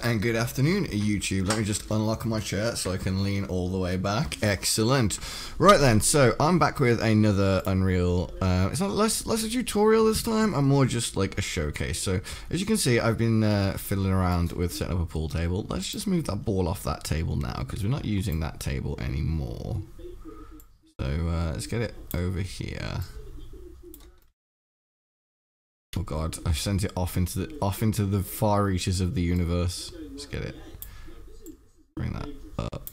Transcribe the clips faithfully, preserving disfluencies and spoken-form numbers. time and good afternoon, YouTube. Let me just unlock my chair so I can lean all the way back. Excellent. Right then, so I'm back with another Unreal. Uh, it's not less less a tutorial this time, and more just like a showcase. So as you can see, I've been uh, fiddling around with setting up a pool table. Let's just move that ball off that table now because we're not using that table anymore. So uh, let's get it over here. Oh god, I've sent it off into the off into the far reaches of the universe. Let's get it. Bring that up.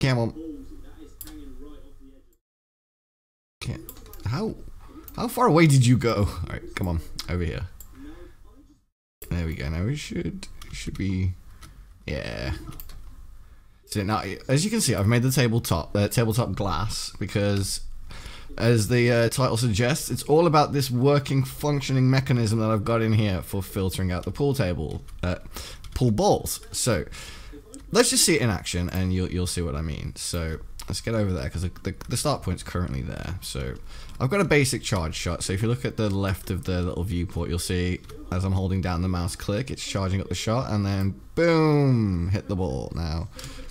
Come on. Okay. How how far away did you go? Alright, come on, over here. There we go. Now we should should be, yeah. So now, as you can see, I've made the tabletop uh, tabletop glass because, as the uh, title suggests, it's all about this working, functioning mechanism that I've got in here for filtering out the pool table, uh, pool balls. So let's just see it in action, and you'll you'll see what I mean. So let's get over there because the, the, the start point's currently there. So I've got a basic charge shot. So if you look at the left of the little viewport, you'll see as I'm holding down the mouse click, it's charging up the shot, and then boom, hit the ball. Now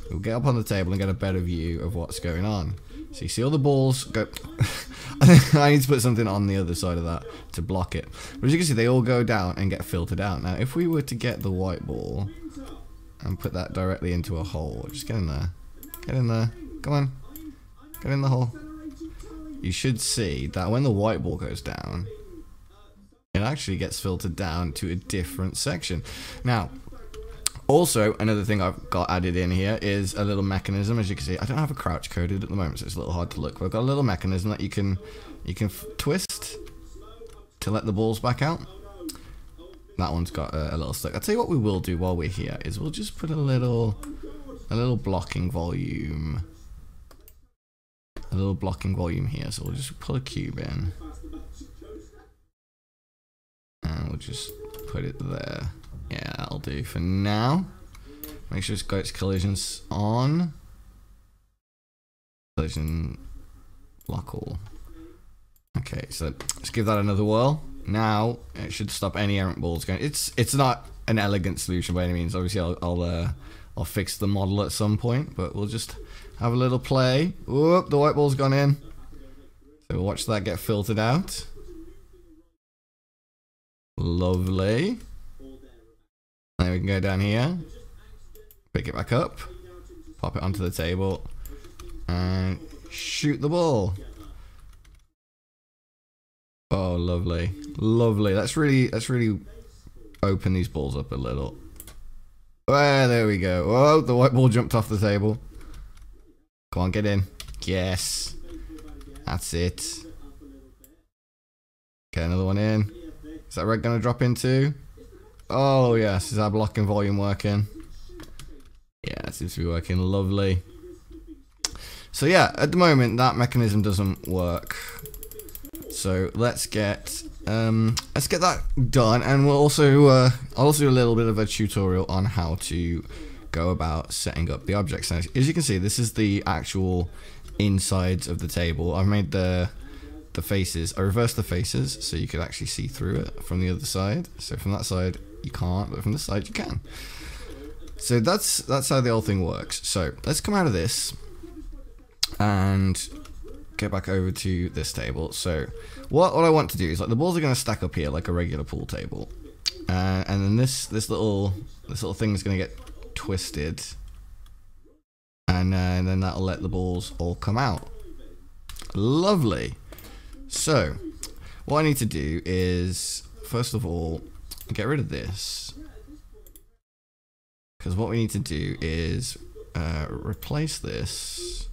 we'll get up on the table and get a better view of what's going on. So you see all the balls go. I need to put something on the other side of that to block it. But as you can see, they all go down and get filtered out. Now, if we were to get the white ball and put that directly into a hole, just get in there. Get in there. Come on. Get in the hole. You should see that when the white ball goes down, it actually gets filtered down to a different section. Now, also, another thing I've got added in here is a little mechanism. As you can see, I don't have a crouch coded at the moment, so it's a little hard to look. But I've got a little mechanism that you can you can f twist to let the balls back out. That one's got a, a little stuck. I'll tell you what we will do while we're here is we'll just put a little a little blocking volume, a little blocking volume here. So we'll just pull a cube in, and we'll just put it there. Yeah, that'll do for now. Make sure it's got its collisions on. Collision block all. Okay, so let's give that another whirl. Now it should stop any errant balls going. It's it's not an elegant solution by any means. Obviously, I'll I'll, uh, I'll fix the model at some point, but we'll just have a little play. Whoop! The white ball's gone in. So we'll watch that get filtered out. Lovely. Then we can go down here, pick it back up, pop it onto the table, and shoot the ball. Oh, lovely, lovely. Let's really, let's really open these balls up a little. Oh, there we go. Oh, the white ball jumped off the table. Come on, get in. Yes, that's it. Okay, another one in. Is that red gonna drop in too? Oh yes, is our blocking volume working? Yeah, it seems to be working, lovely. So yeah, at the moment that mechanism doesn't work. So let's get um, let's get that done, and we'll also uh, I'll also do a little bit of a tutorial on how to go about setting up the objects. Now, as you can see, this is the actual insides of the table. I've made the the faces. I reversed the faces so you could actually see through it from the other side. So from that side, you can't, but from this side you can. So that's that's how the whole thing works. So let's come out of this and get back over to this table. So what what I want to do is, like, the balls are going to stack up here like a regular pool table, uh, and then this this little this little thing is going to get twisted, and, uh, and then that'll let the balls all come out. Lovely. So what I need to do is, first of all, get rid of this, because what we need to do is uh, replace this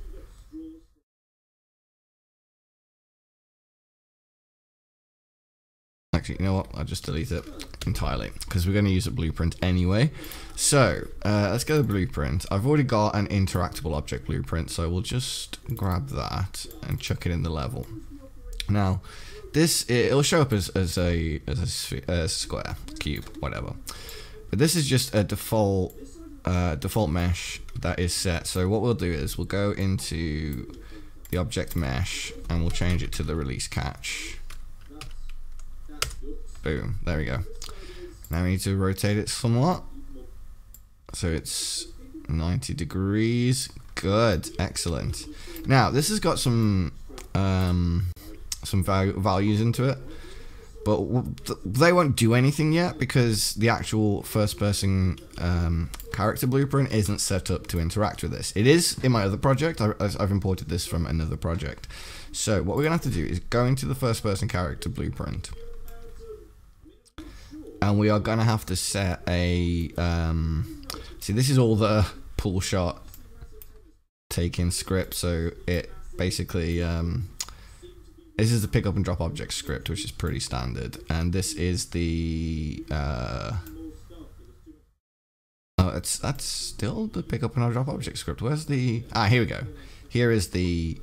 actually you know what I'll just delete it entirely because we're going to use a blueprint anyway. So uh, let's get the blueprint. I've already got an interactable object blueprint, so we'll just grab that and chuck it in the level. Now this, it'll show up as, as a as a sphere, uh, square, cube, whatever. But this is just a default uh, default mesh that is set. So what we'll do is we'll go into the object mesh and we'll change it to the release catch. Boom, there we go. Now we need to rotate it somewhat. So it's ninety degrees. Good, excellent. Now this has got some um, some val values into it, but they won't do anything yet because the actual first-person um, character blueprint isn't set up to interact with this. It is in my other project. I, I've imported this from another project. So what we're gonna have to do is go into the first-person character blueprint, and we are gonna have to set a. Um, see, this is all the pull shot taking script, so it basically. Um, This is the pick up and drop object script, which is pretty standard, and this is the uh, oh, it's that's still the pick up and drop object script. Where's the ah? Here we go. Here is the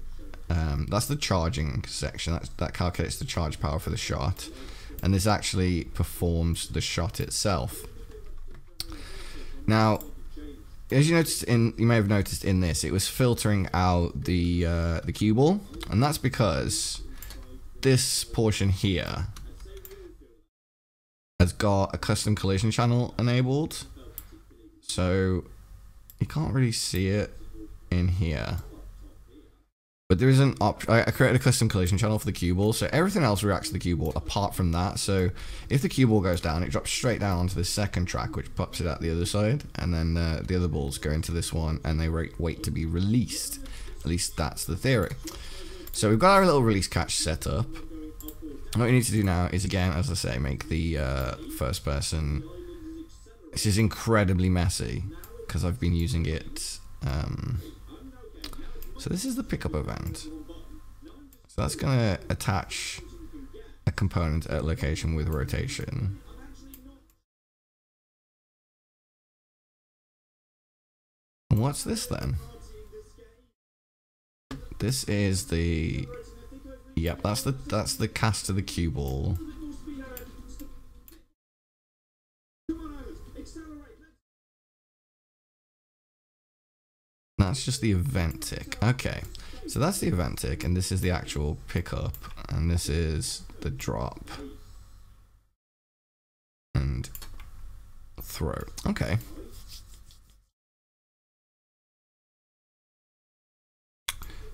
um, that's the charging section. That's, that calculates the charge power for the shot, and this actually performs the shot itself. Now, as you noticed in you may have noticed in this, it was filtering out the uh, the cue ball, and that's because this portion here has got a custom collision channel enabled, so you can't really see it in here, but there is an option. I created a custom collision channel for the cue ball, so everything else reacts to the cue ball apart from that. So if the cue ball goes down, it drops straight down onto the second track, which pops it out the other side, and then uh, the other balls go into this one and they wait to be released. At least that's the theory. So we've got our little release catch set up, and what we need to do now is, again, as I say, make the uh, first person. This is incredibly messy because I've been using it. Um, so this is the pickup event. So that's going to attach a component at location with rotation. And what's this then? This is the, yep, that's the that's the cast of the cue ball. That's just the event tick. Okay, so that's the event tick, and this is the actual pickup, and this is the drop and throw. Okay.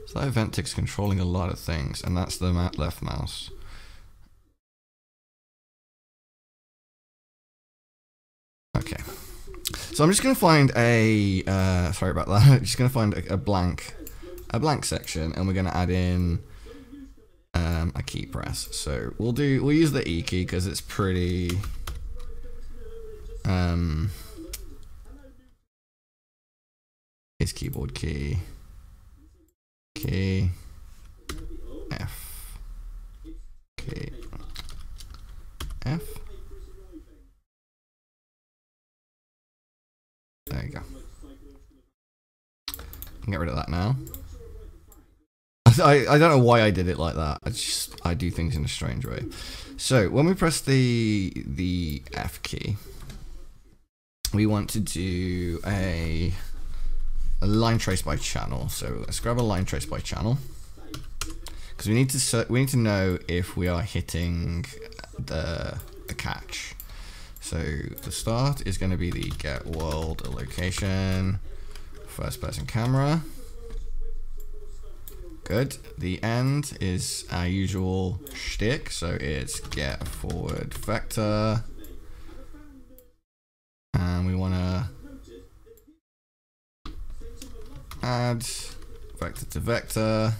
So that event tick's controlling a lot of things, and that's the left mouse. Okay, so I'm just going to find a uh, sorry about that. I'm just going to find a, a blank, a blank section, and we're going to add in um, a key press. So we'll do we'll use the E key because it's pretty. Um, is keyboard key. K F K F. There you go. Get rid of that now. I I don't know why I did it like that. I just I do things in a strange way. So when we press the the F key, we want to do a. A line trace by channel. So let's grab a line trace by channel, because we need to we need to know if we are hitting the the catch. So the start is going to be the get world location first person camera. Good. The end is our usual shtick. So it's get forward vector, and we want to. Add vector to vector.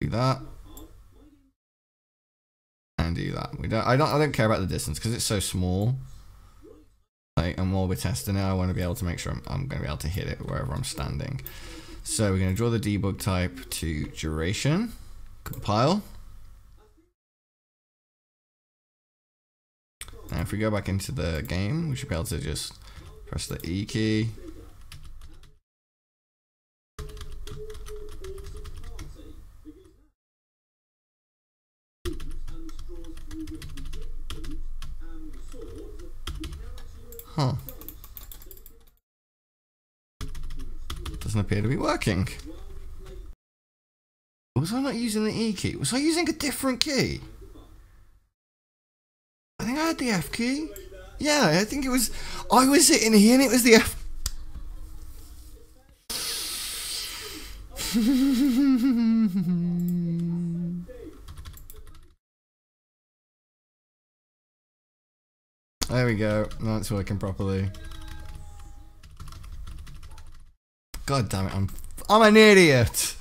Do that and do that. We don't. I don't. I don't care about the distance because it's so small. Like, and while we're testing it, I want to be able to make sure I'm, I'm going to be able to hit it wherever I'm standing. So we're going to draw the debug type to duration. Compile. Now, if we go back into the game, we should be able to just. Press the E key. Huh. Doesn't appear to be working. Was I not using the E key? Was I using a different key? the F key? Yeah, I think it was... I was sitting here and it was the F... There we go. Now it's working properly. God damn it, I'm... I'm an idiot!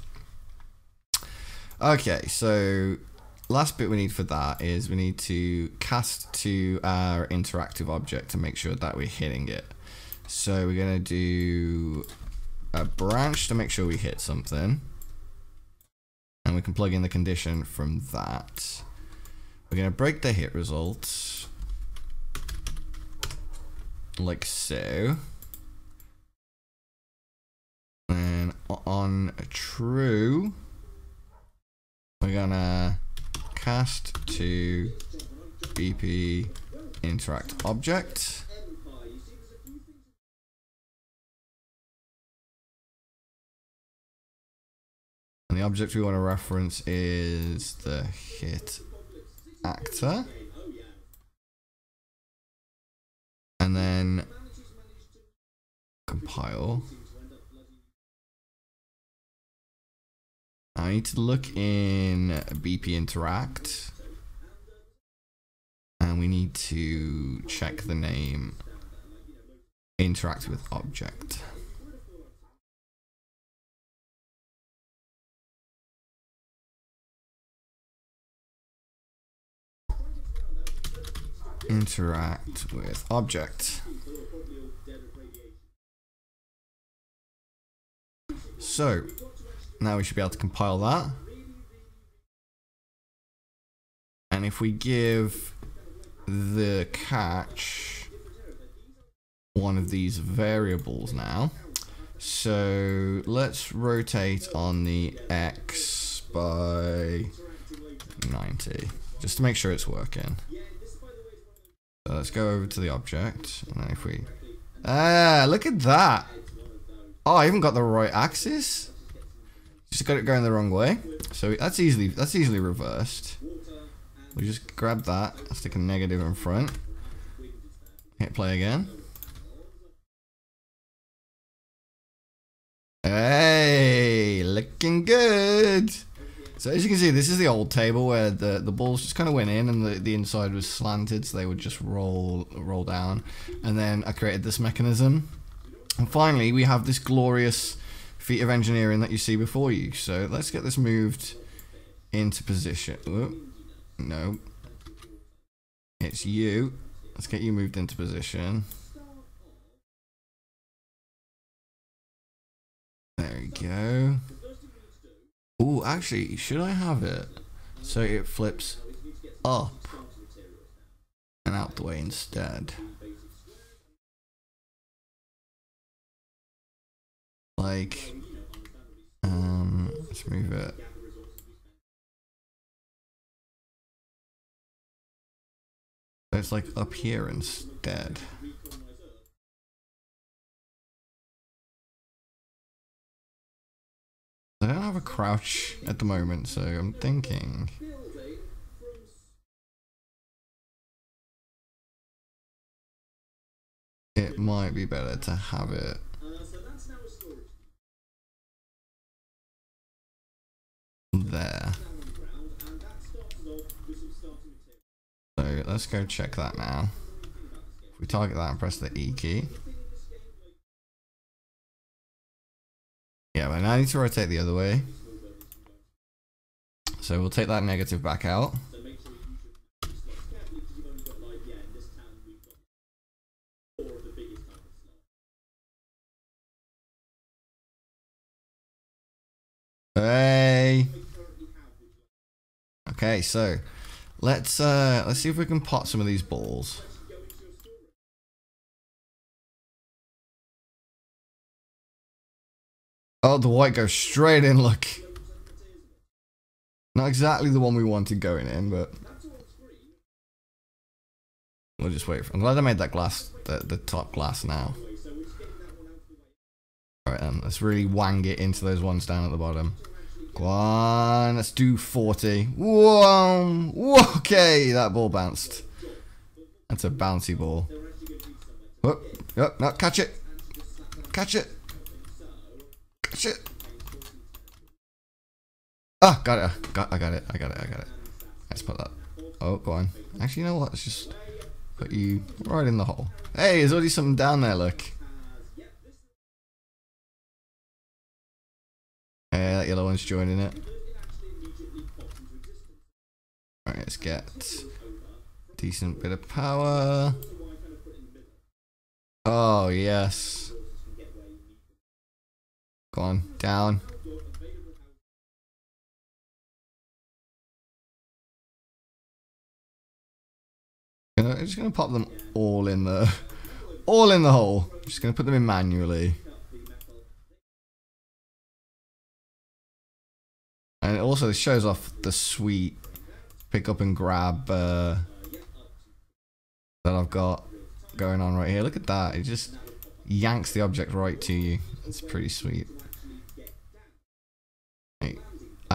Okay, so... last bit we need for that is we need to cast to our interactive object to make sure that we're hitting it. So we're going to do a branch to make sure we hit something. And we can plug in the condition from that. We're going to break the hit result. Like so. And on true, we're going to cast to B P interact object. And the object we want to reference is the hit actor. And then compile. I need to look in B P interact and we need to check the name interact with object. Interact with object. So now we should be able to compile that. And if we give the catch one of these variables now, so let's rotate on the X by ninety, just to make sure it's working. So let's go over to the object, and then if we, ah, look at that. Oh, I even got the right axis. Just got it going the wrong way, so that's easily that's easily reversed. We just grab that, stick a negative in front, hit play again. Hey, looking good. So as you can see, this is the old table where the, the balls just kind of went in and the, the inside was slanted, so they would just roll roll down. And then I created this mechanism, and finally we have this glorious feat of engineering that you see before you. So let's get this moved into position. Ooh, no, it's you. Let's get you moved into position. There we go. Oh, actually, should I have it so it flips up and out the way instead? Like, um, let's move it. So it's like up here instead. I don't have a crouch at the moment, so I'm thinking. It might be better to have it. There. So let's go check that now. If we target that and press the E key. Yeah, but now I need to rotate the other way. So we'll take that negative back out. Hey! Okay, so let's uh, let's see if we can pot some of these balls. Oh, the white goes straight in. Look, not exactly the one we wanted going in, but we'll just wait. For I'm glad I made that glass, the, the top glass now. All right, then, let's really wang it into those ones down at the bottom. Go on, let's do forty. Whoa, okay, that ball bounced. That's a bouncy ball. Whoop, whoop, no, catch it. Catch it. Catch it. Ah, got it. Got, I got it. I got it. I got it. Let's put that. Oh, go on. Actually, you know what? Let's just put you right in the hole. Hey, there's already something down there, look. Hey, that yellow one's joining it. Alright, let's get a decent bit of power. Oh, yes. Go on, down. I'm just gonna pop them all in the, all in the hole. I'm just gonna put them in manually. And it also shows off the sweet pick up and grab uh, that I've got going on right here. Look at that. It just yanks the object right to you. It's pretty sweet. I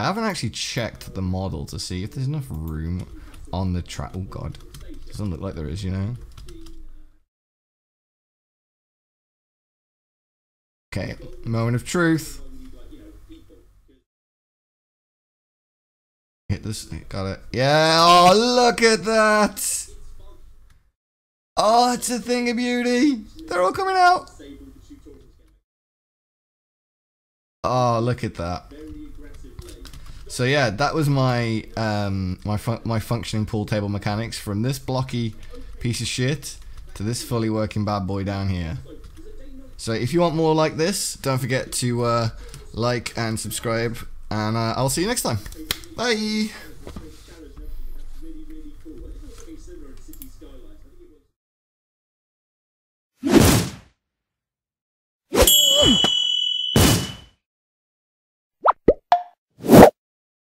haven't actually checked the model to see if there's enough room on the track. Oh God. Doesn't look like there is, you know. Okay, moment of truth. Hit this. Got it. Yeah. Oh, look at that. Oh, it's a thing of beauty. They're all coming out. Oh, look at that. So yeah, that was my um, my fun my functioning pool table mechanics, from this blocky piece of shit to this fully working bad boy down here. So if you want more like this, don't forget to uh, like and subscribe, and uh, I'll see you next time. Bye.